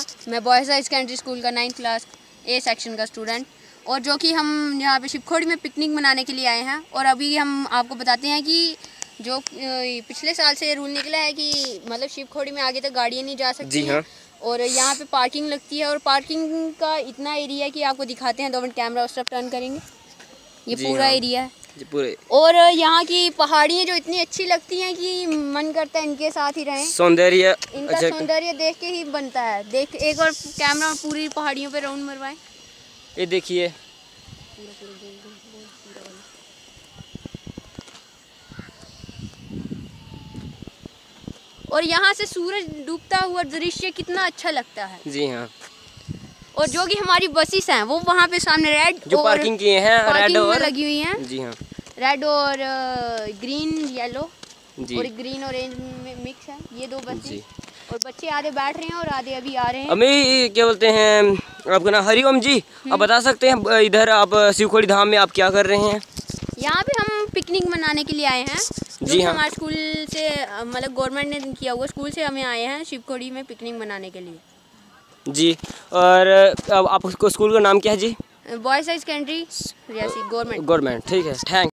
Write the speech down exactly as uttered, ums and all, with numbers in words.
शर्मा, मैं boys high secondary school का ninth class A section का स्टूडेंट, और जो कि हम यहाँ पे शिवखोड़ी में पिकनिक मनाने के लिए आए हैं। और अभी हम आपको बताते हैं कि जो पिछले साल से रूल निकला है कि मतलब शिवखोड़ी में आगे तक गाड़ियाँ नहीं जा सकती हैं, और यहाँ पे पार्किंग लगती है। और पार्किंग का इतना एरिया है कि आपको दिखाते हैं, दो मिनट कैमरा उस तरफ टर्न करेंगे, ये पूरा एरिया है पूरे। और यहाँ की पहाड़ियाँ जो इतनी अच्छी लगती हैं कि मन करता है इनके साथ ही रहें। सौंदर्य, इनका सौंदर्य देख के ही बनता है। देख एक और कैमरा पूरी पहाड़ियों पे राउंड मरवाएं, ये देखिए और यहाँ से सूरज डूबता हुआ दृश्य कितना अच्छा लगता है। जी हाँ। और जो कि हमारी बसेस हैं वो वहाँ पे सामने रेड जो पार्किंग किए हैं, रेड और लगी हुई हैं। जी हाँ, रेड और ग्रीन, येलो और ग्रीन ऑरेंज में मिक्स है ये दो बसेस। और बच्चे आधे बैठ रहे हैं और आधे अभी आ रहे हैं। अभी क्या बोलते हैं आपका नाम? हरिओम जी, आप बता सकते हैं इधर आप शिवखोड़ी धाम में आप क्या कर रहे हैं? यहाँ पे हम पिकनिक मनाने के लिए आए हैं। जी हाँ, हमारे स्कूल से मतलब गवर्नमेंट ने किया हुआ स्कूल से हमें आए हैं शिवखोड़ी में पिकनिक मनाने के लिए। जी, और आपको स्कूल का नाम क्या है? जी, boys high secondary Reasi government government ठीक है, थैंक